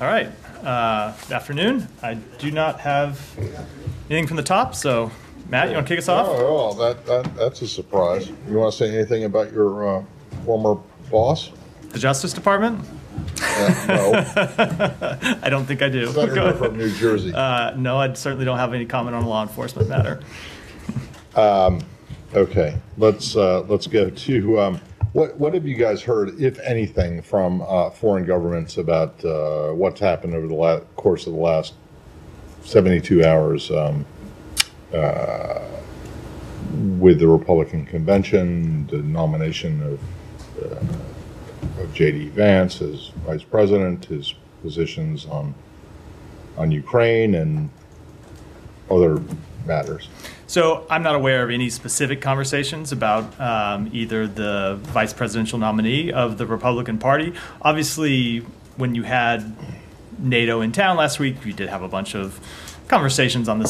All right. Good afternoon. I do not have anything from the top, so Matt, you want to kick us off? Oh, that's a surprise. You want to say anything about your former boss? The Justice Department? No. I don't think I do. Senator from New Jersey. No, I certainly don't have any comment on a law enforcement matter. Okay. Let's go to what have you guys heard, if anything, from foreign governments about what's happened over the course of the last 72 hours with the Republican Convention, the nomination of J.D. Vance as Vice President, his positions on Ukraine and other matters? So I'm not aware of any specific conversations about either the vice presidential nominee of the Republican Party. Obviously, when you had NATO in town last week, you did have a bunch of conversations on the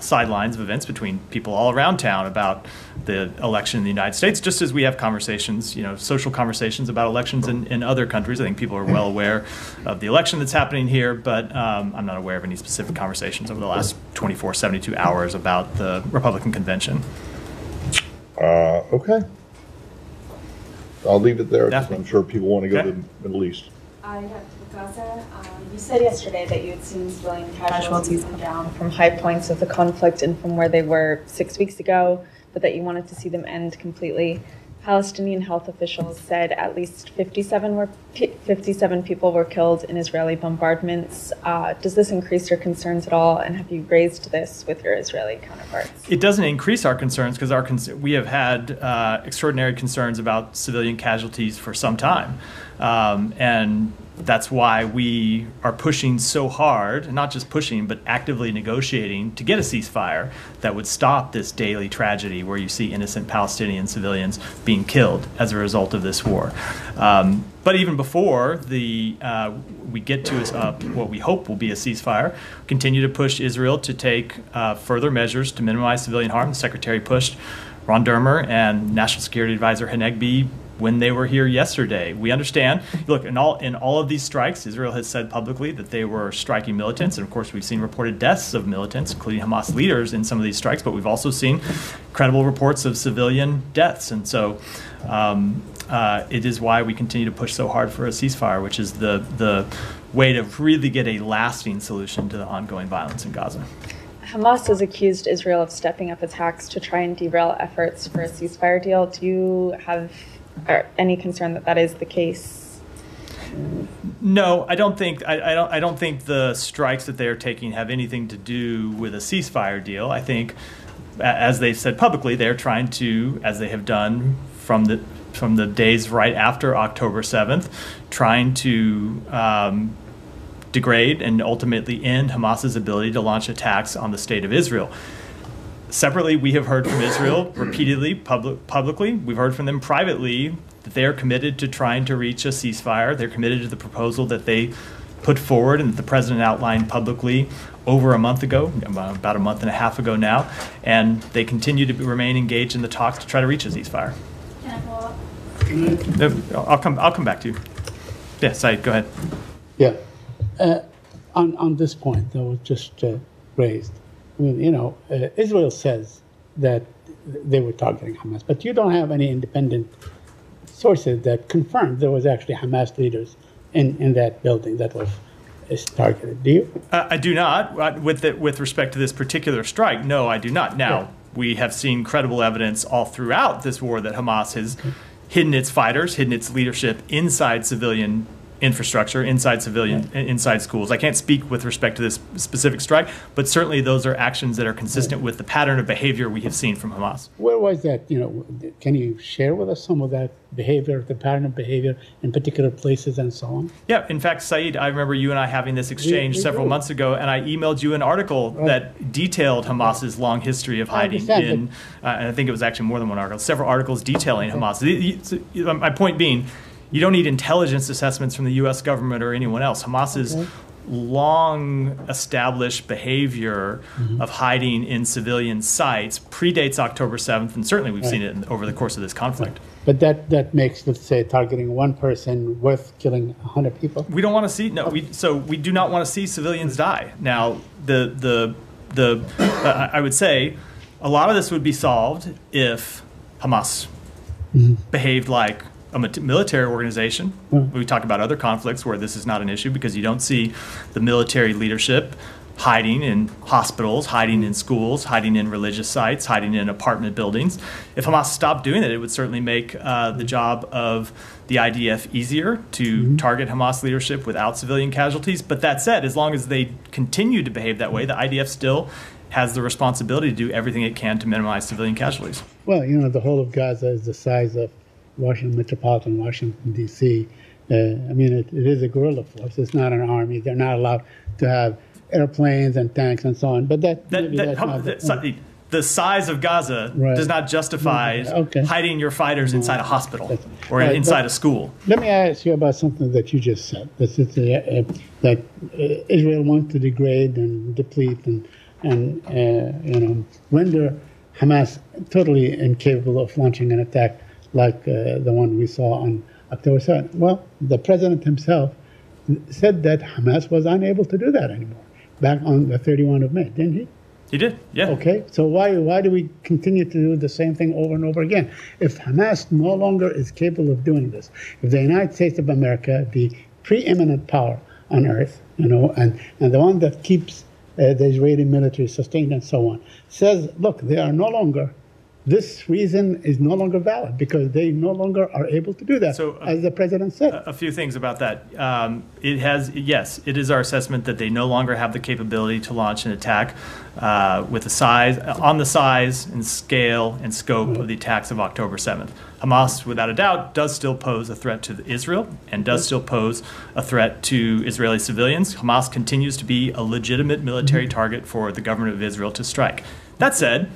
sidelines of events between people all around town about the election in the United States, just as we have conversations, you know, social conversations about elections in other countries. I think people are well aware of the election that's happening here, but I'm not aware of any specific conversations over the last 72 hours about the Republican Convention. Okay. I'll leave it there because I'm sure people want to go to the Middle East. You said yesterday that you had seen civilian casualties come down from high points of the conflict and from where they were 6 weeks ago, but that you wanted to see them end completely. Palestinian health officials said at least 57 people were killed in Israeli bombardments. Does this increase your concerns at all, and have you raised this with your Israeli counterparts? It doesn't increase our concerns because we have had extraordinary concerns about civilian casualties for some time, and that's why we are pushing so hard, not just pushing, but actively negotiating to get a ceasefire that would stop this daily tragedy where you see innocent Palestinian civilians being killed as a result of this war. But even before we get to what we hope will be a ceasefire, continue to push Israel to take further measures to minimize civilian harm. The Secretary pushed Ron Dermer and National Security Advisor Hanegbi when they were here yesterday. We understand, look, in all of these strikes, Israel has said publicly that they were striking militants. And of course, we've seen reported deaths of militants, including Hamas leaders in some of these strikes, but we've also seen credible reports of civilian deaths. And so it is why we continue to push so hard for a ceasefire, which is the way to really get a lasting solution to the ongoing violence in Gaza. Hamas has accused Israel of stepping up attacks to try and derail efforts for a ceasefire deal. Do you have any concern that that is the case? No, I don't think. I don't think the strikes that they are taking have anything to do with a ceasefire deal. I think, as they've said publicly, they are trying to, as they have done from the days right after October 7th, trying to degrade and ultimately end Hamas's ability to launch attacks on the state of Israel. Separately, we have heard from Israel repeatedly, publicly. We've heard from them privately that they are committed to trying to reach a ceasefire. They're committed to the proposal that they put forward and that the president outlined publicly over a month ago, about a month and a half ago now, and they continue to remain engaged in the talks to try to reach a ceasefire. I'll come back to you. Yeah, Syed, go ahead. Yeah, on this point that was just raised. I mean, you know, Israel says that they were targeting Hamas, but you don't have any independent sources that confirmed there was actually Hamas leaders in that building that was targeted. Do you? I do not. With respect to this particular strike, no, I do not. Now, we have seen credible evidence all throughout this war that Hamas has hidden its fighters, hidden its leadership inside civilian infrastructure, inside civilian, inside schools. I can't speak with respect to this specific strike, but certainly those are actions that are consistent with the pattern of behavior we have seen from Hamas. Where was that? You know, can you share with us some of that behavior, the pattern of behavior in particular places and so on? Yeah, in fact, Syed, I remember you and I having this exchange several months ago, and I emailed you an article that detailed Hamas's long history of hiding in, and I think it was actually more than one article, several articles detailing Hamas. My point being, you don't need intelligence assessments from the U.S. government or anyone else. Hamas's long-established behavior of hiding in civilian sites predates October 7th, and certainly we've seen it over the course of this conflict. But that makes, let's say, targeting one person worth killing 100 people. We don't want to see we do not want to see civilians die. Now, I would say a lot of this would be solved if Hamas behaved like a military organization. We talk about other conflicts where this is not an issue because you don't see the military leadership hiding in hospitals, hiding in schools, hiding in religious sites, hiding in apartment buildings. If Hamas stopped doing it, it would certainly make the job of the IDF easier to target Hamas leadership without civilian casualties. But that said, as long as they continue to behave that way, the IDF still has the responsibility to do everything it can to minimize civilian casualties. Well, you know, the whole of Gaza is the size of Washington, metropolitan Washington, D.C. I mean, it is a guerrilla force. It's not an army. They're not allowed to have airplanes and tanks and so on. But the size of Gaza does not justify hiding your fighters inside a hospital or inside a school. Let me ask you about something that you just said, that Israel wants to degrade and deplete and render Hamas totally incapable of launching an attack like the one we saw on October 7th. Well, the president himself said that Hamas was unable to do that anymore back on the 31st of May, didn't he? He did, yeah. Okay, so why do we continue to do the same thing over and over again? If Hamas no longer is capable of doing this, if the United States of America, the preeminent power on earth, you know, and the one that keeps the Israeli military sustained and so on, says, look, they are no longer, this reason is no longer valid because they no longer are able to do that, so, as the president said. A few things about that. Yes, it is our assessment that they no longer have the capability to launch an attack with the size, on the size and scale and scope of the attacks of October 7th. Hamas, without a doubt, does still pose a threat to Israel and does still pose a threat to Israeli civilians. Hamas continues to be a legitimate military target for the government of Israel to strike. That said,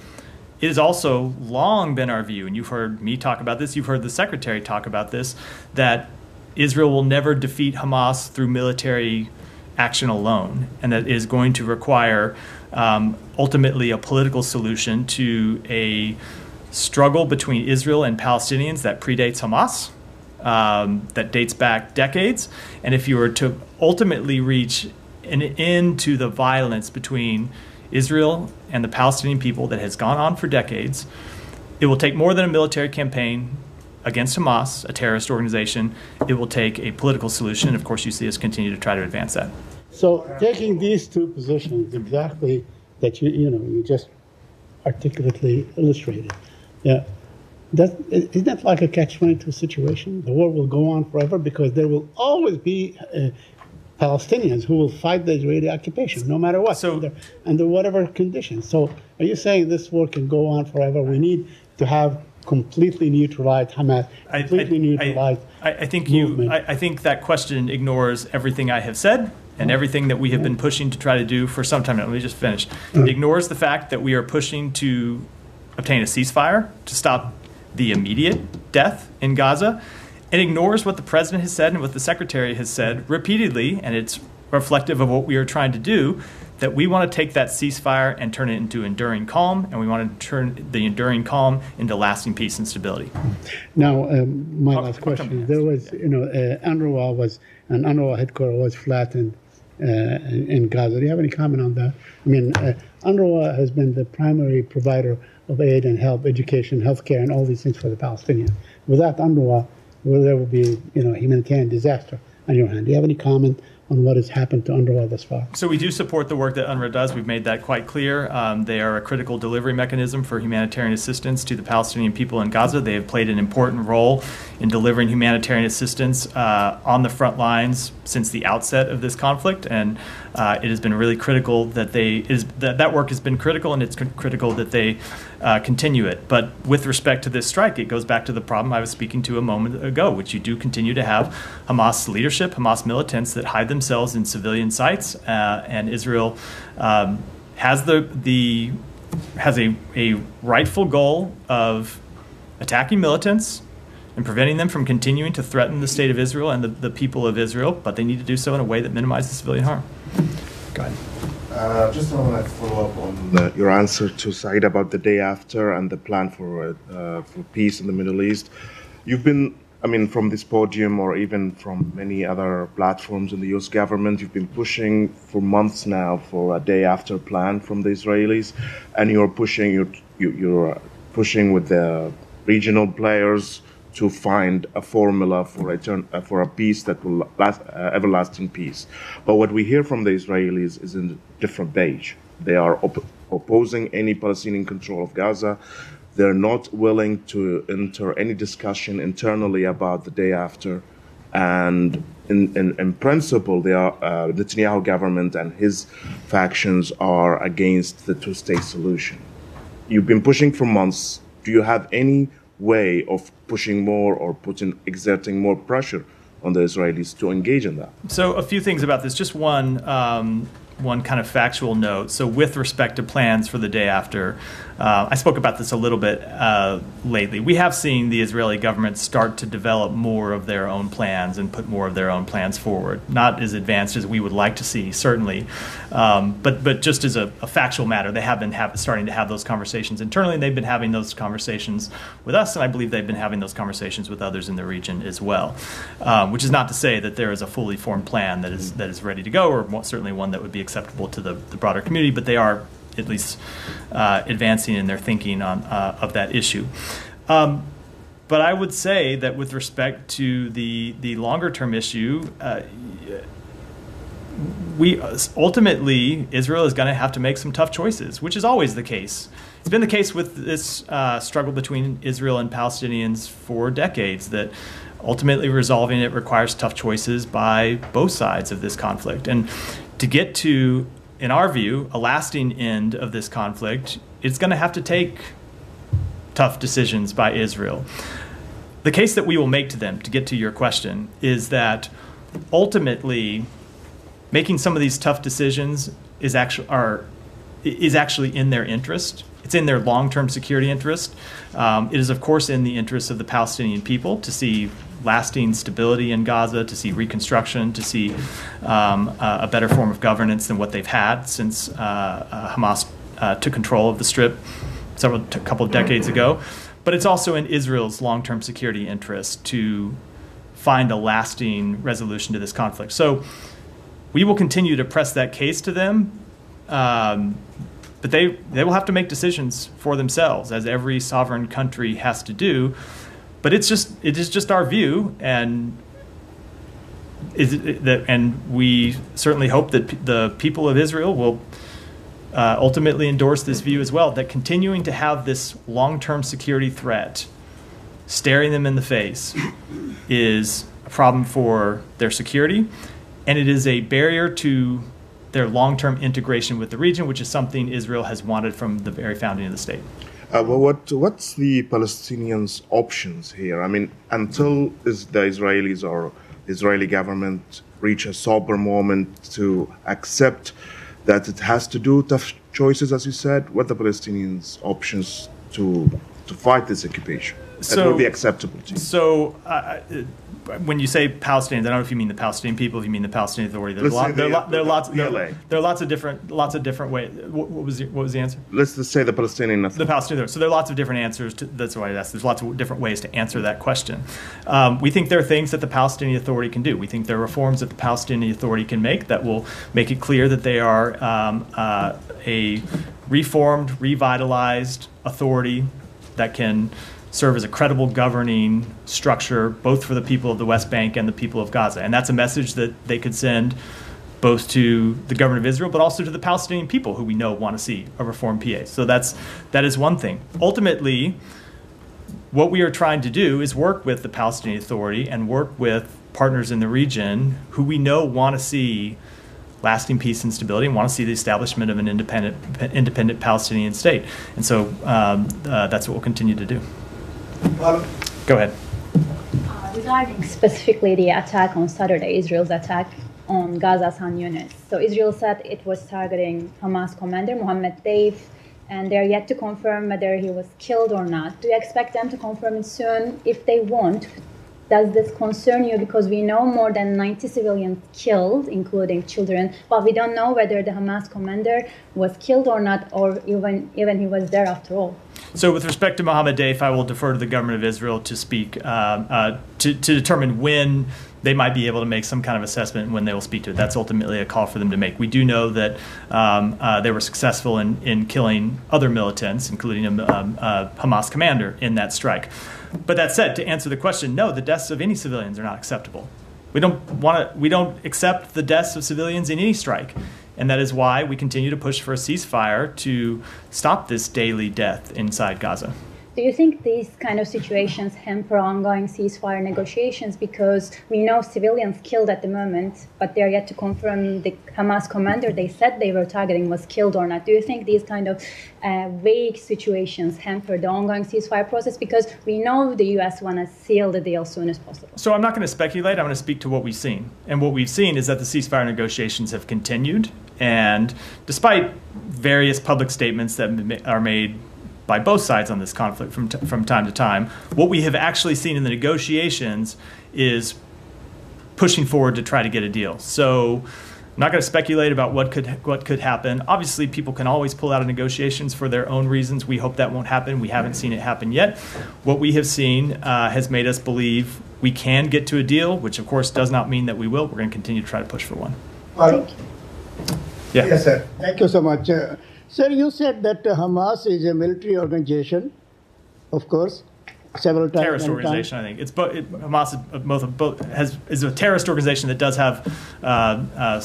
it has also long been our view, and you've heard me talk about this, you've heard the secretary talk about this, that Israel will never defeat Hamas through military action alone, and that is going to require ultimately a political solution to a struggle between Israel and Palestinians that predates Hamas, that dates back decades. And if you were to ultimately reach an end to the violence between Israel and the Palestinian people that has gone on for decades, it will take more than a military campaign against Hamas, a terrorist organization. It will take a political solution. Of course, you see us continue to try to advance that. So taking these two positions exactly that you just articulately illustrated, isn't that like a catch-22 situation? The war will go on forever because there will always be Palestinians who will fight the Israeli occupation, no matter what, so, under whatever conditions. So are you saying this war can go on forever? We need to have completely neutralized Hamas, completely neutralized movement. I think that question ignores everything I have said and everything that we have been pushing to try to do for some time now. Let me just finish. It ignores the fact that we are pushing to obtain a ceasefire to stop the immediate death in Gaza. It ignores what the president has said and what the secretary has said repeatedly, and it's reflective of what we are trying to do, that we want to take that ceasefire and turn it into enduring calm, and we want to turn the enduring calm into lasting peace and stability. Now, my last question. There was, UNRWA was, an UNRWA headquarters was flattened in Gaza. Do you have any comment on that? I mean, UNRWA has been the primary provider of aid and help, education, healthcare, and all these things for the Palestinians. Without UNRWA, well, there will be, humanitarian disaster on your hand. Do you have any comment on what has happened to UNRWA thus far? So we do support the work that UNRWA does. We've made that quite clear. They are a critical delivery mechanism for humanitarian assistance to the Palestinian people in Gaza. They have played an important role in delivering humanitarian assistance on the front lines since the outset of this conflict, and it has been really critical that that work has been critical, and it's critical that they continue it. But with respect to this strike, it goes back to the problem I was speaking to a moment ago, which you do continue to have Hamas leadership, Hamas militants that hide themselves in civilian sites, and Israel has a rightful goal of attacking militants, and preventing them from continuing to threaten the state of Israel and the people of Israel, but they need to do so in a way that minimizes civilian harm. Go ahead. Just want to follow up on your answer to Saeed about the day after and the plan for peace in the Middle East. You've been, I mean, from this podium or even from many other platforms in the U.S. government, you've been pushing for months now for a day after plan from the Israelis, and you're pushing with the regional players to find a formula for a peace that will last, everlasting peace. But what we hear from the Israelis is in a different page. They are opposing any Palestinian control of Gaza. They're not willing to enter any discussion internally about the day after. And in principle, they are, the Netanyahu government and his factions are against the two-state solution. You've been pushing for months. Do you have any way of pushing more or exerting more pressure on the Israelis to engage in that? So a few things about this. Just one kind of factual note. So with respect to plans for the day after, I spoke about this a little bit lately. We have seen the Israeli government start to develop more of their own plans and put more of their own plans forward. Not as advanced as we would like to see, certainly, but just as a factual matter, they have been starting to have those conversations internally, and they've been having those conversations with us, and I believe they've been having those conversations with others in the region as well, which is not to say that there is a fully formed plan that is ready to go, or certainly one that would be acceptable to the broader community, but they are at least advancing in their thinking of that issue. But I would say that with respect to the longer-term issue, ultimately, Israel is going to have to make some tough choices, which is always the case. It's been the case with this struggle between Israel and Palestinians for decades, that ultimately resolving it requires tough choices by both sides of this conflict. And to get to, in our view, a lasting end of this conflict, it's going to have to take tough decisions by Israel. The case that we will make to them, to get to your question, is that ultimately making some of these tough decisions is actually in their interest. It's in their long-term security interest. It is, of course, in the interest of the Palestinian people to see lasting stability in Gaza, to see reconstruction, to see a better form of governance than what they've had since Hamas took control of the Strip a couple of decades ago. But it's also in Israel's long-term security interest to find a lasting resolution to this conflict. So we will continue to press that case to them, but they will have to make decisions for themselves, as every sovereign country has to do. But it is just our view, and we certainly hope that the people of Israel will ultimately endorse this view as well, that continuing to have this long-term security threat staring them in the face is a problem for their security, and it is a barrier to their long-term integration with the region, which is something Israel has wanted from the very founding of the state. Well, what's the Palestinians' options here? I mean, until the Israelis or the Israeli government reach a sober moment to accept that it has to do tough choices, as you said, what are the Palestinians' options to fight this occupation that will be acceptable to you? So, when you say Palestinians, I don't know if you mean the Palestinian people, if you mean the Palestinian Authority. There are lots of different ways. What was the answer? Let's just say the Palestinian Authority. The Palestinian Authority. So there are lots of different answers. That's why I asked. There's lots of different ways to answer that question. We think there are things that the Palestinian Authority can do. We think there are reforms that the Palestinian Authority can make that will make it clear that they are a reformed, revitalized authority that can serve as a credible governing structure both for the people of the West Bank and the people of Gaza. And that's a message that they could send both to the government of Israel but also to the Palestinian people, who we know want to see a reformed PA. So that is one thing. Ultimately, what we are trying to do is work with the Palestinian Authority and work with partners in the region who we know want to see lasting peace and stability, and want to see the establishment of an independent Palestinian state. And so that's what we'll continue to do. Go ahead. Regarding specifically the attack on Saturday, Israel's attack on Gaza's Han units. So Israel said it was targeting Hamas commander Mohammed Deif and they're yet to confirm whether he was killed or not. Do you expect them to confirm it soon? If they won't, does this concern you? Because we know more than 90 civilians killed, including children, but we don't know whether the Hamas commander was killed or not, or even he was there after all. So with respect to Mohammed Deif, I will defer to the government of Israel to speak, to determine when they might be able to make some kind of assessment and when they will speak to it. That's ultimately a call for them to make. We do know that they were successful in killing other militants, including a Hamas commander in that strike. But that said, to answer the question, no, the deaths of any civilians are not acceptable. We don't accept the deaths of civilians in any strike. And that is why we continue to push for a ceasefire to stop this daily death inside Gaza. Do you think these kind of situations hamper ongoing ceasefire negotiations? Because we know civilians killed at the moment, but they are yet to confirm the Hamas commander they said they were targeting was killed or not. Do you think these kind of vague situations hamper the ongoing ceasefire process? Because we know the U.S. want to seal the deal as soon as possible. So I'm not going to speculate. I'm going to speak to what we've seen. And what we've seen is that the ceasefire negotiations have continued. And despite various public statements that are made by both sides on this conflict from time to time, what we have actually seen in the negotiations is pushing forward to try to get a deal. So I'm not going to speculate about what could happen. Obviously, people can always pull out of negotiations for their own reasons. We hope that won't happen. We haven't seen it happen yet. What we have seen has made us believe we can get to a deal, which of course does not mean that we will. We're going to continue to try to push for one. Thank you. Yeah. Yes, sir. Thank you so much. Sir, you said that Hamas is a military organization, of course, several times. Terrorist organization, I think. It's Hamas is a terrorist organization that does have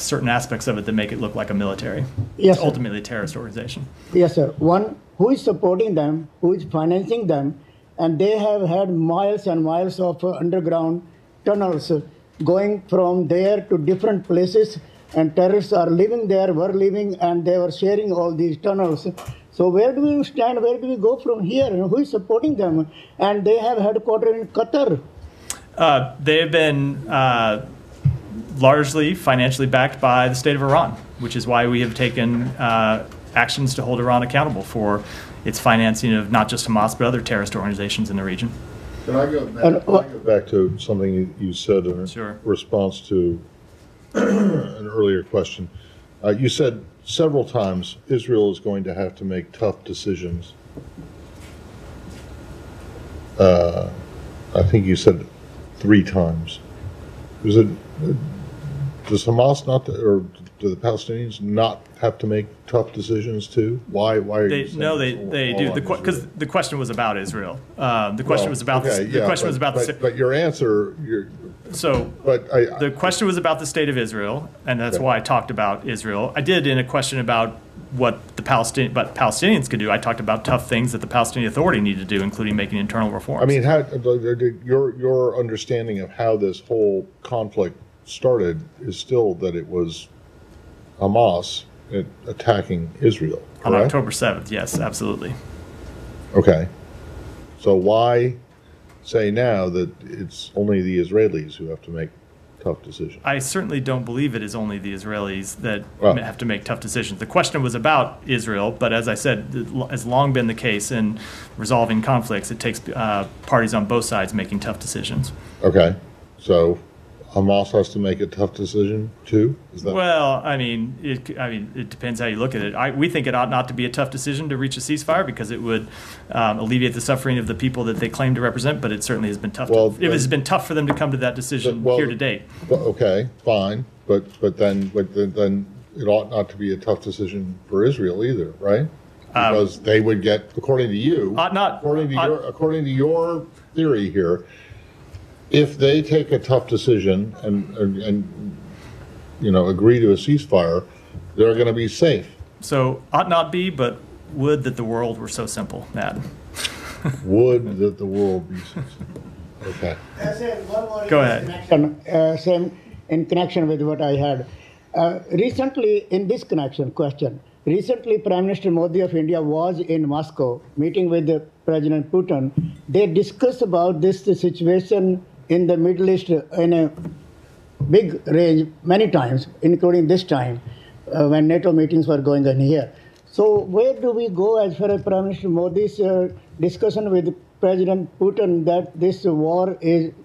certain aspects of it that make it look like a military. Yes, it's ultimately a terrorist organization. Yes, sir. One, who is supporting them, who is financing them, and they have had miles and miles of underground tunnels going from there to different places. And terrorists are living there, were living, and they were sharing all these tunnels. So where do we stand? Where do we go from here? And who is supporting them? And they have headquarters in Qatar. They have been largely financially backed by the state of Iran, which is why we have taken actions to hold Iran accountable for its financing of not just Hamas, but other terrorist organizations in the region. Can I go back to something you said in response to an earlier question? You said several times Israel is going to have to make tough decisions. I think you said 3 times. Does Hamas not, or do the Palestinians not have to make tough decisions too? Why are you saying no? They do, because the question was about Israel. The question was about but your answer. The question was about the state of Israel, and that's why I talked about Israel. I did in a question about what the Palestinians could do. I talked about tough things that the Palestinian Authority needed to do, including making internal reforms. I mean, your understanding of how this whole conflict started is still that it was Hamas attacking Israel, correct? On October 7th, yes, absolutely. Okay. So why say now that it's only the Israelis who have to make tough decisions? I certainly don't believe it is only the Israelis that have to make tough decisions. The question was about Israel, but as I said, it has long been the case in resolving conflicts. It takes parties on both sides making tough decisions. Okay. So Hamas has to make a tough decision too? Is that I mean, it depends how you look at it. We think it ought not to be a tough decision to reach a ceasefire because it would alleviate the suffering of the people that they claim to represent. But it certainly has been tough. Well, it has been tough for them to come to that decision here to date. Well, okay, fine, but then it ought not to be a tough decision for Israel either, right? Because they would get, according to you, according to your theory here, if they take a tough decision and you know, agree to a ceasefire, they're going to be safe. So ought not be, but would that the world were so simple, Matt. Would that the world be so simple. Okay. Go ahead. In connection with what I had. Recently, in this question, recently Prime Minister Modi of India was in Moscow meeting with President Putin. They discussed about this situation in the Middle East in a big range many times, including this time when NATO meetings were going on here. So where do we go as far as Prime Minister Modi's discussion with President Putin that this war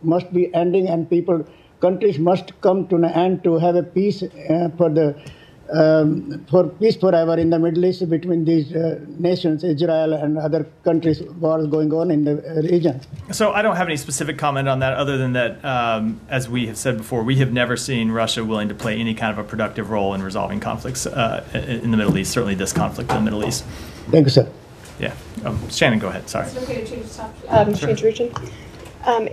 must be ending and countries must come to an end to have a peace for peace forever in the Middle East between these nations, Israel and other countries, wars going on in the region. So I don't have any specific comment on that other than that, as we have said before, we have never seen Russia willing to play any kind of a productive role in resolving conflicts in the Middle East, certainly this conflict in the Middle East. Thank you, sir. Yeah. Shannon, go ahead. Sorry. It's okay to change topic. Sure. Change region.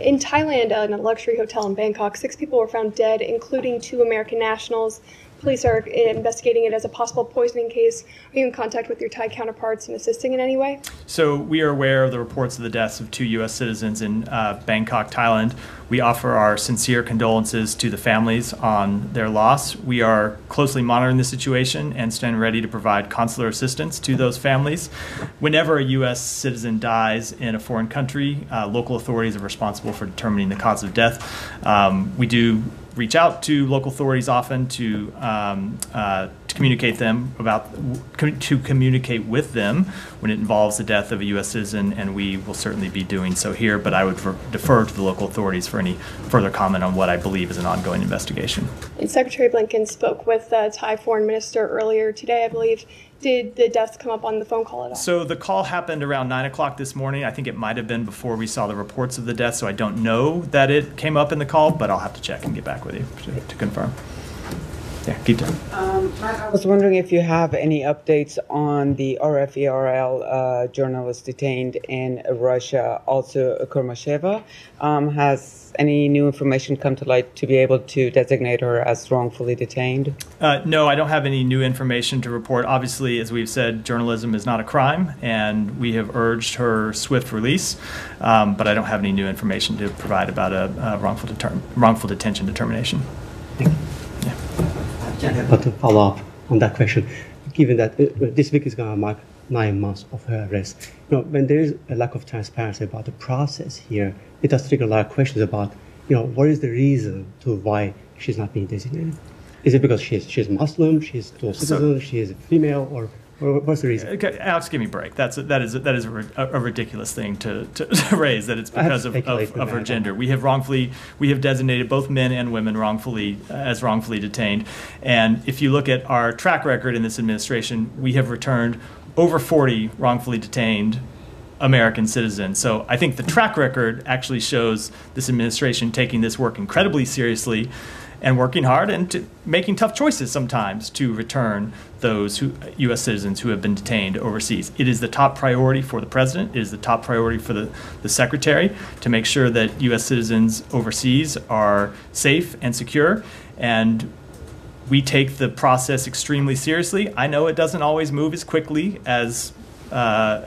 In Thailand, in a luxury hotel in Bangkok, 6 people were found dead, including 2 American nationals. Police are investigating it as a possible poisoning case. Are you in contact with your Thai counterparts and assisting in any way? So we are aware of the reports of the deaths of 2 U.S. citizens in Bangkok, Thailand. We offer our sincere condolences to the families on their loss. We are closely monitoring the situation and stand ready to provide consular assistance to those families. Whenever a U.S. citizen dies in a foreign country, local authorities are responsible for determining the cause of death. We do reach out to local authorities often to communicate with them when it involves the death of a U.S. citizen, and we will certainly be doing so here, but I would defer to the local authorities for any further comment on what I believe is an ongoing investigation. And Secretary Blinken spoke with the Thai foreign minister earlier today, I believe. Did the deaths come up on the phone call at all? So the call happened around 9 o'clock this morning. I think it might have been before we saw the reports of the deaths, so I don't know that it came up in the call, but I'll have to check and get back with you to confirm. Yeah, keep going. I was wondering if you have any updates on the RFERL journalist detained in Russia, also Kurmasheva. Has any new information come to light to be able to designate her as wrongfully detained? No, I don't have any new information to report. Obviously, as we've said, journalism is not a crime, and we have urged her swift release, but I don't have any new information to provide about a wrongful detention determination. Thank you. Yeah. But to follow up on that question, given that this week is going to mark 9 months of her arrest, you know, when there is a lack of transparency about the process here, it does trigger a lot of questions about, you know, what is the reason to why she's not being designated? Is it because she's Muslim, she's dual citizen, she is female, or what's the reason? Okay, Alex, give me a break. That is a ridiculous thing to raise, that it's because of her gender. We have designated both men and women as wrongfully detained. And if you look at our track record in this administration, we have returned over 40 wrongfully detained American citizens. So I think the track record actually shows this administration taking this work incredibly seriously and working hard and making tough choices sometimes to return those U.S. citizens who have been detained overseas. It is the top priority for the president. It is the top priority for the secretary to make sure that U.S. citizens overseas are safe and secure. And we take the process extremely seriously. I know it doesn't always move as quickly as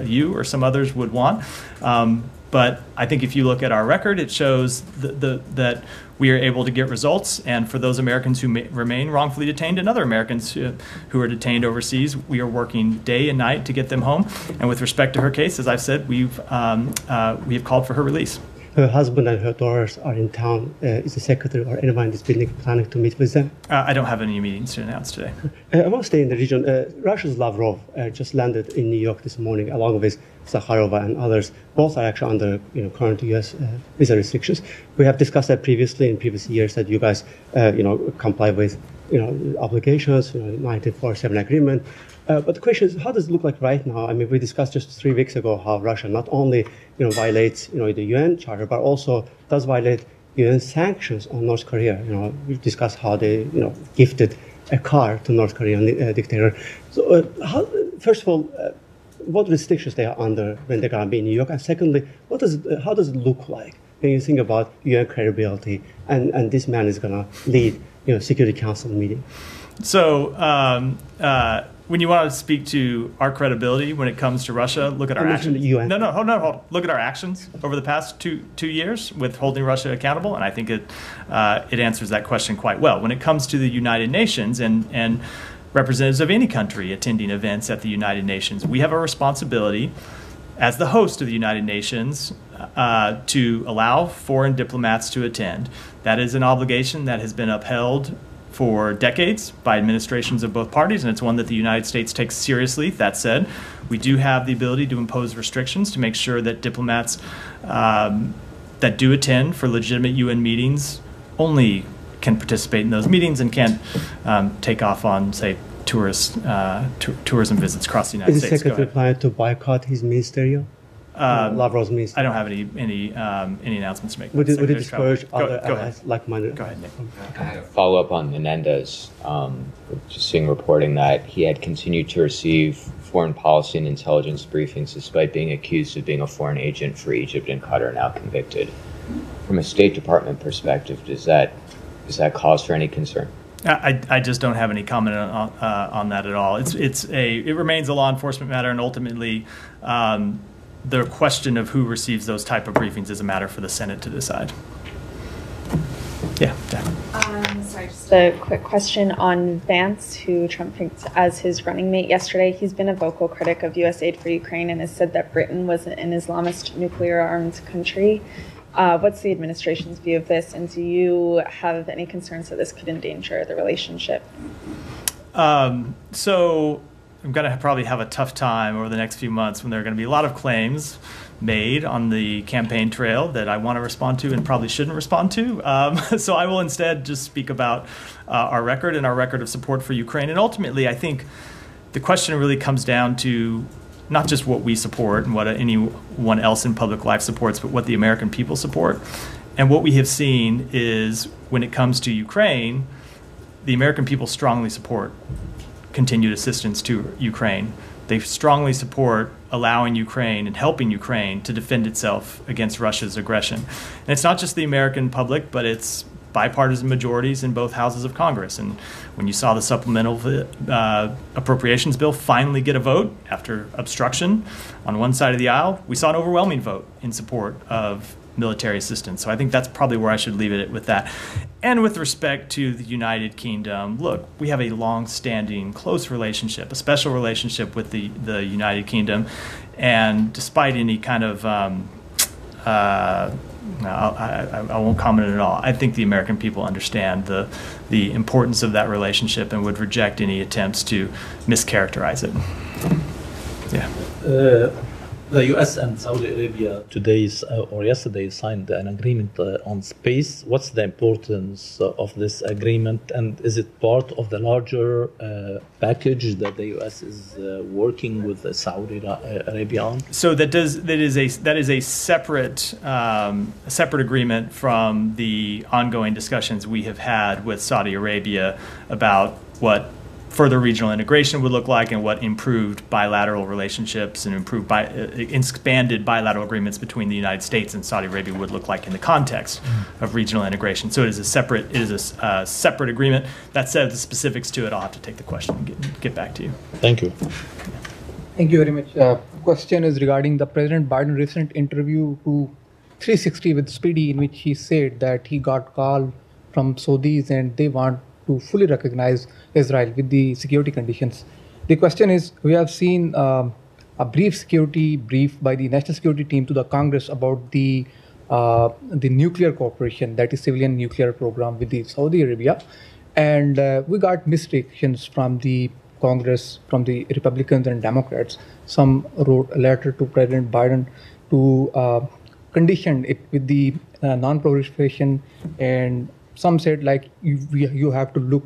you or some others would want. But I think if you look at our record, it shows that we are able to get results. And for those Americans who remain wrongfully detained and other Americans who are detained overseas, we are working day and night to get them home. And with respect to her case, as I've said, we have called for her release. Her husband and her daughters are in town. Is the secretary or anyone in this building planning to meet with them? I don't have any meetings to announce today. I want to stay in the region. Russia's Lavrov just landed in New York this morning, along with Sakharova and others. Both are actually under current U.S. visa restrictions. We have discussed that previously in previous years that you guys comply with obligations, 1947 agreement. But the question is, how does it look like right now? I mean, we discussed just 3 weeks ago how Russia not only violates the UN Charter, but also does violate UN sanctions on North Korea. We discussed how they gifted a car to North Korean dictator. So, first of all, what restrictions they are under when they're going to be in New York, and secondly, how does it look like when you think about UN credibility and this man is going to lead Security Council meeting? So when you want to speak to our credibility when it comes to Russia, look at our actions. Look at our actions over the past two years with holding Russia accountable, and I think it answers that question quite well. When it comes to the United Nations and representatives of any country attending events at the United Nations, we have a responsibility as the host of the United Nations to allow foreign diplomats to attend. That is an obligation that has been upheld for decades by administrations of both parties, and it's one that the United States takes seriously. That said, we do have the ability to impose restrictions to make sure that diplomats that do attend for legitimate UN meetings only can participate in those meetings and can't take off on, say, tourism visits across the United States. Is the Secretary planning to boycott his ministerial? Lavrov's ministry. I don't have any announcements to make. Would it discourage other allies like Munter? Go ahead, Nick. I had a follow-up on Menendez. Just seeing reporting that he had continued to receive foreign policy and intelligence briefings despite being accused of being a foreign agent for Egypt and Qatar, now convicted. From a State Department perspective, does that cause for any concern? I just don't have any comment on that at all. It remains a law enforcement matter, and ultimately, the question of who receives those type of briefings is a matter for the Senate to decide. Yeah. Sorry, just a quick question on Vance, who Trump picked as his running mate yesterday. He's been a vocal critic of U.S. aid for Ukraine and has said that Britain was an Islamist nuclear-armed country. What's the administration's view of this, and do you have any concerns that this could endanger the relationship? So I'm going to probably have a tough time over the next few months when there are going to be a lot of claims made on the campaign trail that I want to respond to and probably shouldn't respond to. So I will instead just speak about our record and our record of support for Ukraine. And ultimately, I think the question really comes down to not just what we support and what anyone else in public life supports, but what the American people support. And what we have seen is when it comes to Ukraine, the American people strongly support continued assistance to Ukraine. They strongly support allowing Ukraine and helping Ukraine to defend itself against Russia's aggression. And it's not just the American public, but it's bipartisan majorities in both houses of Congress. And when you saw the supplemental appropriations bill finally get a vote after obstruction on one side of the aisle, we saw an overwhelming vote in support of military assistance. So I think that's probably where I should leave it with that. And with respect to the United Kingdom, look, we have a long-standing, close relationship, a special relationship with the United Kingdom. And despite any kind of, I won't comment at all, I think the American people understand the importance of that relationship and would reject any attempts to mischaracterize it. Yeah. The U.S. and Saudi Arabia yesterday signed an agreement on space. What's the importance of this agreement, and is it part of the larger package that the U.S. is working with Saudi Arabia on? So that is a separate agreement from the ongoing discussions we have had with Saudi Arabia about what further regional integration would look like and what improved bilateral relationships and improved expanded bilateral agreements between the United States and Saudi Arabia would look like in the context of regional integration. So it is a separate agreement. That said, the specifics to it, I'll have to take the question and get back to you. Thank you. Thank you very much. Question is regarding the President Biden's recent interview to 360 with Speedy, in which he said that he got call from Saudis and they want to fully recognize Israel with the security conditions. The question is, we have seen a brief security brief by the National Security Team to the Congress about the nuclear cooperation, that is civilian nuclear program with the Saudi Arabia, and we got misreactions from the Congress, from the Republicans and Democrats. Some wrote a letter to President Biden to condition it with the non-proliferation, and some said, like, you have to look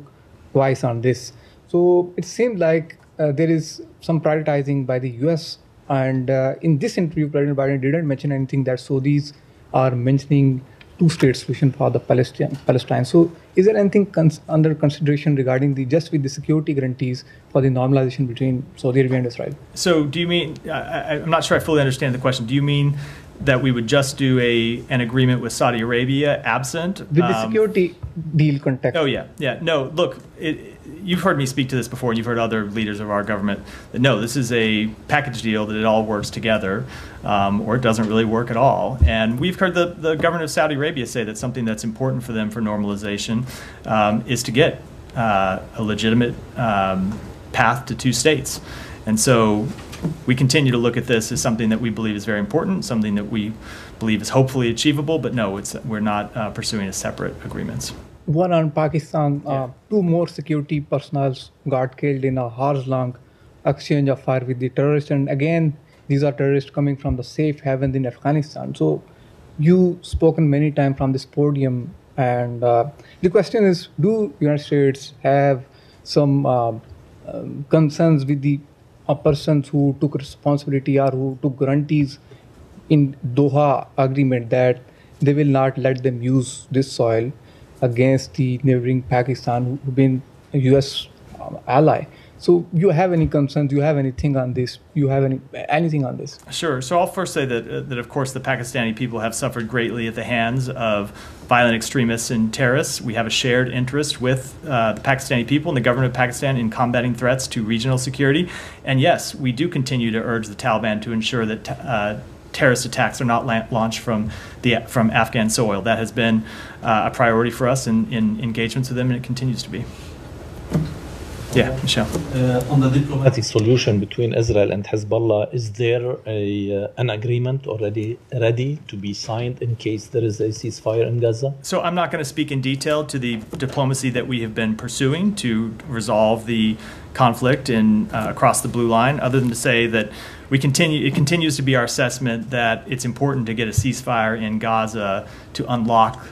twice on this. So it seemed like there is some prioritizing by the U.S. And in this interview, President Biden didn't mention anything that Saudis are mentioning two-state solution for the Palestine. So is there anything under consideration regarding just with the security guarantees for the normalization between Saudi Arabia and Israel? So do you mean, I'm not sure I fully understand the question. Do you mean that we would just do an agreement with Saudi Arabia absent? With the security deal context. Oh, yeah. Yeah. No, look, you've heard me speak to this before, and you've heard other leaders of our government. No, this is a package deal that it all works together, or it doesn't really work at all. And we've heard the government of Saudi Arabia say that something that's important for them for normalization is to get a legitimate path to two states. And so we continue to look at this as something that we believe is very important, something that we believe is hopefully achievable, but no, we're not pursuing separate agreements. one on Pakistan, two more security personnel got killed in a hours-long exchange of fire with the terrorists. And again, these are terrorists coming from the safe havens in Afghanistan. So you've spoken many times from this podium. And the question is, do United States have some concerns with the persons who took responsibility or who took guarantees in Doha agreement that they will not let them use this soil against the neighboring Pakistan, who've been a U.S. ally? So you have any concerns? Do you have anything on this? You have anything on this? Sure. So I'll first say that, of course, the Pakistani people have suffered greatly at the hands of violent extremists and terrorists. We have a shared interest with the Pakistani people and the government of Pakistan in combating threats to regional security. And yes, we do continue to urge the Taliban to ensure that terrorist attacks are not launched from Afghan soil. That has been a priority for us in engagements with them, and it continues to be. Yeah, Michelle. On the diplomatic solution between Israel and Hezbollah, is there an agreement already ready to be signed in case there is a ceasefire in Gaza? So I'm not going to speak in detail to the diplomacy that we have been pursuing to resolve the conflict across the blue line, other than to say that it continues to be our assessment that it's important to get a ceasefire in Gaza to unlock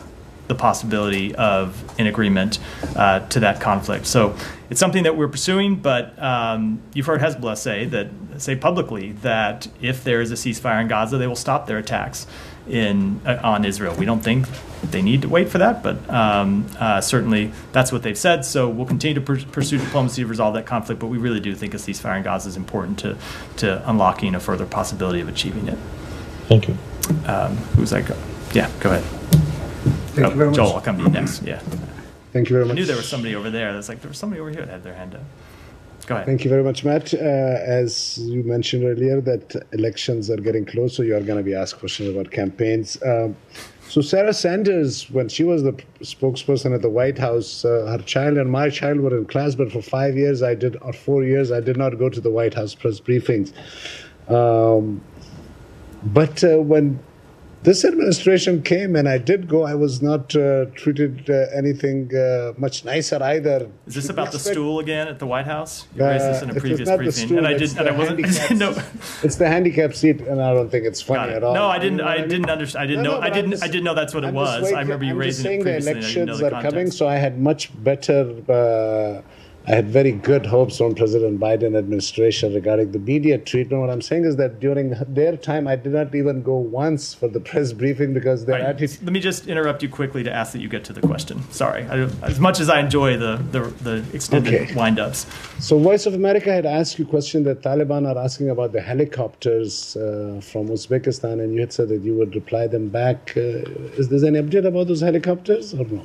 the possibility of an agreement to that conflict. So it's something that we're pursuing, but you've heard Hezbollah say publicly that if there is a ceasefire in Gaza, they will stop their attacks on Israel. We don't think they need to wait for that, but certainly that's what they've said. So we'll continue to pursue diplomacy to resolve that conflict, but we really do think a ceasefire in Gaza is important to unlocking a further possibility of achieving it. Thank you. Who's that? Yeah, go ahead. Thank you very much. Joel, I'll come to you next. Yeah. Thank you very much. I knew there was somebody over there. That's like, there was somebody over here that had their hand up. Go ahead. Thank you very much, Matt. As you mentioned earlier, that elections are getting close, so you are going to be asked questions about campaigns. So Sarah Sanders, when she was the spokesperson at the White House, her child and my child were in class, but for 5 years or 4 years, I did not go to the White House press briefings. When this administration came and I did go, I was not treated anything much nicer either. Is this about the stool again at the White House? You raised this in a previous briefing. Stool, and I didn't, and I wasn't. No. It's the handicap seat, and I don't think it's funny at all. No, I didn't know that's what it was. I remember you raising it previously. I'm just saying the elections are coming, so I had much better. I had very good hopes on President Biden administration regarding the media treatment. What I'm saying is that during their time, I did not even go once for the press briefing because their attitude. Let me just interrupt you quickly to ask that you get to the question. Sorry. As much as I enjoy the extended wind-ups. So Voice of America had asked you a question that Taliban are asking about the helicopters from Uzbekistan, and you had said that you would reply them back. Is there any update about those helicopters or no?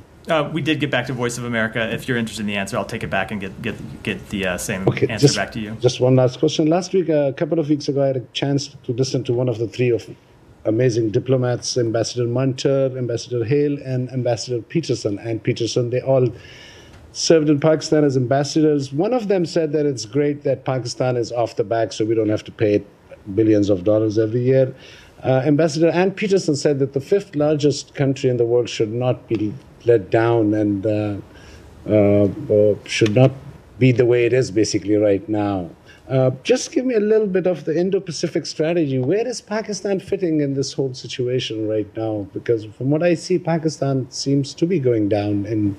We did get back to Voice of America. If you're interested in the answer, I'll take it back and get the same answer back to you. Just one last question. Last week, a couple of weeks ago, I had a chance to listen to one of the three amazing diplomats, Ambassador Munter, Ambassador Hale, and Ambassador Peterson. They all served in Pakistan as ambassadors. One of them said that it's great that Pakistan is off the back, so we don't have to pay it billions of dollars every year. Ambassador Ann Peterson said that the 5th largest country in the world should not be let down and should not be the way it is basically right now. Just give me a little bit of the Indo-Pacific strategy. Where is Pakistan fitting in this whole situation right now? Because from what I see, Pakistan seems to be going down in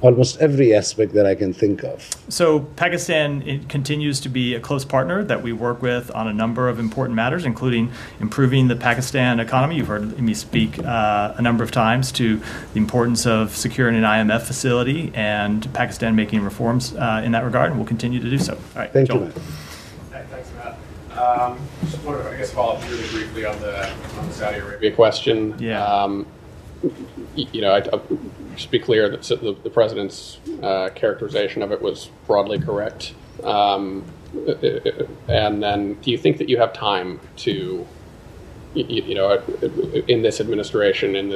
almost every aspect that I can think of. So Pakistan continues to be a close partner that we work with on a number of important matters, including improving the Pakistan economy. You've heard me speak a number of times to the importance of securing an IMF facility and Pakistan making reforms in that regard, and we'll continue to do so. All right, thank Joel. You. Thanks, Matt. Just want to, I guess, follow up really briefly on the Saudi Arabia question. Yeah. You know, just to be clear, that the president's characterization of it was broadly correct. And then, do you think that you have time to, you know, in this administration,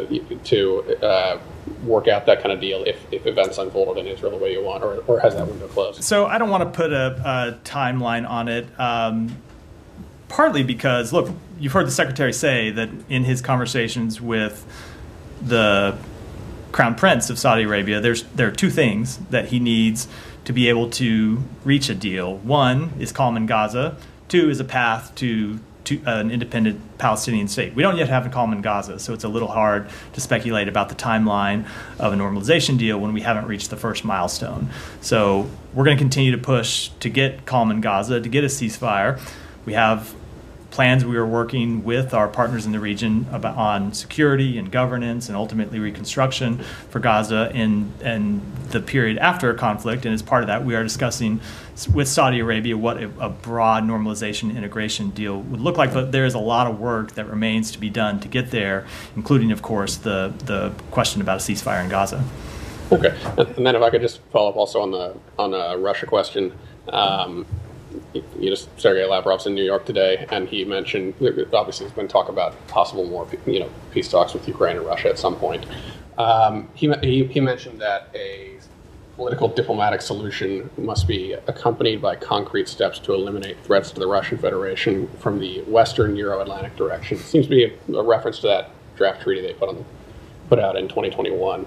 to work out that kind of deal if events unfold in Israel the way you want, or has that window closed? So I don't want to put a timeline on it. Partly because, look, you've heard the secretary say that in his conversations with the Crown Prince of Saudi Arabia, there are two things that he needs to be able to reach a deal. One is calm in Gaza. Two is a path to an independent Palestinian state. We don't yet have a calm in Gaza, so it's a little hard to speculate about the timeline of a normalization deal when we haven't reached the first milestone. So we're going to continue to push to get calm in Gaza, to get a ceasefire. We have plans we are working with our partners in the region about on security and governance and ultimately reconstruction for Gaza in the period after a conflict. And as part of that, we are discussing with Saudi Arabia what a broad normalization integration deal would look like. But there is a lot of work that remains to be done to get there, including, of course, the question about a ceasefire in Gaza. Okay. And then if I could just follow up also on the Russia question. You just Sergey Lavrov's in New York today, and he mentioned obviously there's been talk about possible more peace talks with Ukraine and Russia at some point. He mentioned that a political diplomatic solution must be accompanied by concrete steps to eliminate threats to the Russian Federation from the Western Euro-Atlantic direction. It seems to be a reference to that draft treaty they put out in 2021.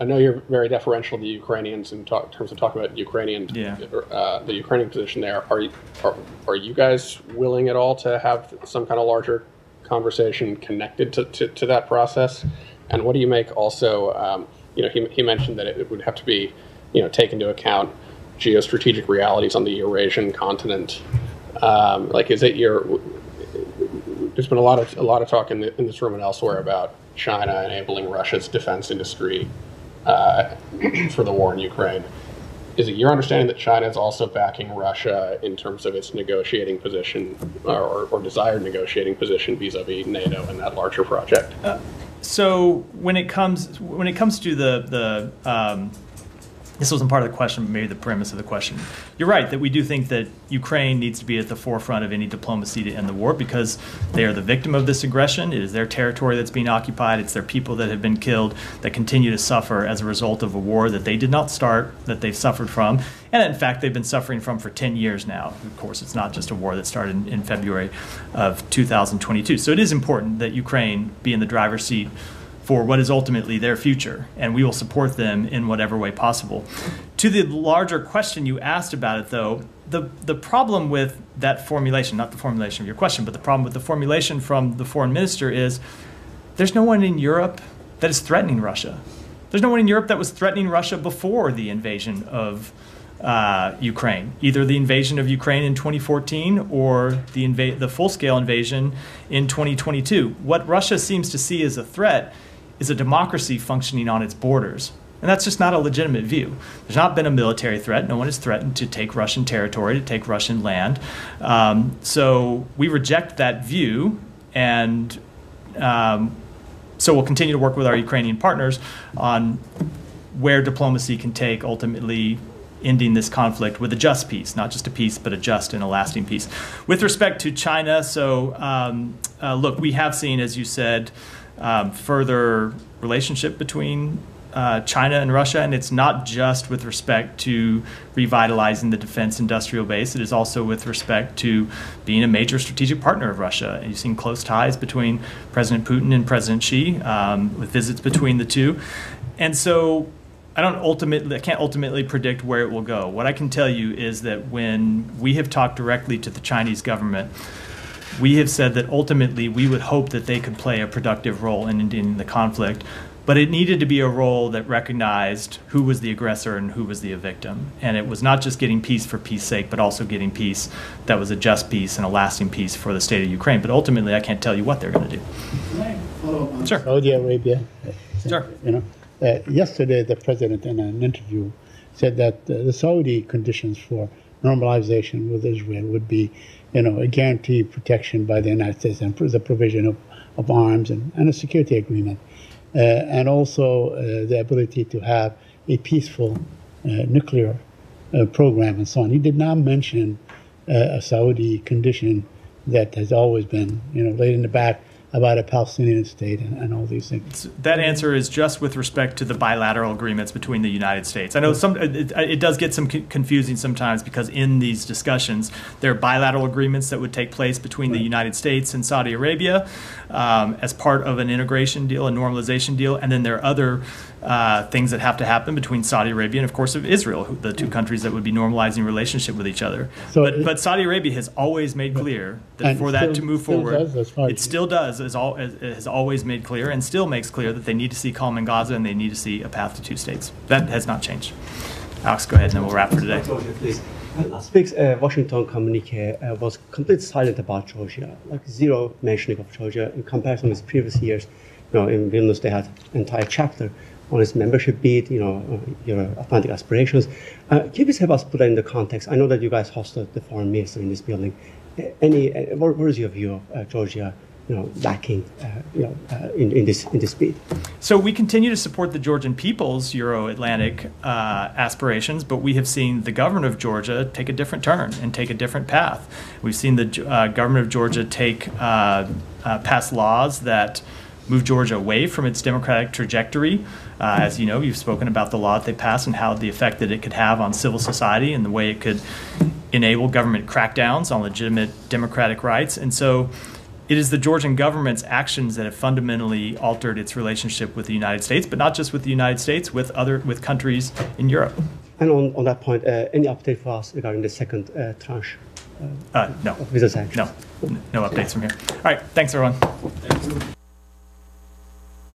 I know you're very deferential to the Ukrainians in terms of talking about Ukrainian, yeah. The Ukrainian position there. Are you guys willing at all to have some kind of larger conversation connected to that process? And what do you make also? He mentioned that it would have to be, take into account geostrategic realities on the Eurasian continent. There's been a lot of talk in this room and elsewhere about China enabling Russia's defense industry for the war in Ukraine. Is it your understanding that China is also backing Russia in terms of its negotiating position or desired negotiating position vis-a-vis NATO and that larger project? So when it comes to the this wasn't part of the question, but maybe the premise of the question. You're right that we do think that Ukraine needs to be at the forefront of any diplomacy to end the war because they are the victim of this aggression. It is their territory that's being occupied. It's their people that have been killed, that continue to suffer as a result of a war that they did not start, that they've suffered from. And in fact, they've been suffering from for 10 years now. Of course, it's not just a war that started in February of 2022. So it is important that Ukraine be in the driver's seat for what is ultimately their future, and we will support them in whatever way possible. To the larger question you asked about it, though, the problem with that formulation, not the formulation of your question, but the problem with the formulation from the foreign minister is there's no one in Europe that is threatening Russia. There's no one in Europe that was threatening Russia before the invasion of Ukraine, either the invasion of Ukraine in 2014 or the full-scale invasion in 2022. What Russia seems to see as a threat is a democracy functioning on its borders. And that's just not a legitimate view. There's not been a military threat. No one has threatened to take Russian territory, to take Russian land. So we reject that view, and so we'll continue to work with our Ukrainian partners on where diplomacy can take, ultimately ending this conflict with a just peace, not just a peace, but a just and a lasting peace. With respect to China, so look, we have seen, as you said, further relationship between China and Russia, and it's not just with respect to revitalizing the defense industrial base. It is also with respect to being a major strategic partner of Russia. And you've seen close ties between President Putin and President Xi, with visits between the two. And so I can't ultimately predict where it will go. What I can tell you is that when we have talked directly to the Chinese government, we have said that ultimately we would hope that they could play a productive role in ending the conflict, but it needed to be a role that recognized who was the aggressor and who was the victim. And it was not just getting peace for peace sake, but also getting peace that was a just peace and a lasting peace for the state of Ukraine. But ultimately, I can't tell you what they're going to do. Can I follow up on Saudi Arabia? Sure. Yesterday, the president in an interview said that the Saudi conditions for normalization with Israel would be, a guarantee protection by the United States and the provision of arms and a security agreement, and also the ability to have a peaceful nuclear program and so on. He did not mention a Saudi condition that has always been, laid in the back about a Palestinian state and all these things. That answer is just with respect to the bilateral agreements between the United States. I know it does get some confusing sometimes, because in these discussions, there are bilateral agreements that would take place between the United States and Saudi Arabia as part of an integration deal, a normalization deal, and then there are other things that have to happen between Saudi Arabia and, of course, of Israel, the two countries that would be normalizing relationship with each other. So but Saudi Arabia has always made clear that for that to move forward, it still does, has always made clear and still makes clear that they need to see calm in Gaza and they need to see a path to two states. That has not changed. Alex, go ahead and then we'll wrap for today. Last week's Washington communique was completely silent about Georgia, like zero mentioning of Georgia in comparison with previous years. You know, in Vilnius they had an entire chapter on its membership bid, you know, your Atlantic aspirations. Can you please help us put that in the context? I know that you guys hosted the foreign minister in this building. What is your view of Georgia? You know, lacking in this speed. So we continue to support the Georgian people's Euro-Atlantic aspirations, but we have seen the government of Georgia take a different turn and take a different path. We've seen the government of Georgia take pass laws that move Georgia away from its democratic trajectory. As you know, you've spoken about the law that they passed and how the effect that it could have on civil society and the way it could enable government crackdowns on legitimate democratic rights. And so it is the Georgian government's actions that have fundamentally altered its relationship with the United States, but not just with the United States, with countries in Europe. And on that point, any update for us regarding the second tranche? No. Of visa sanctions? No. No updates from here. All right. Thanks, everyone. Thank you.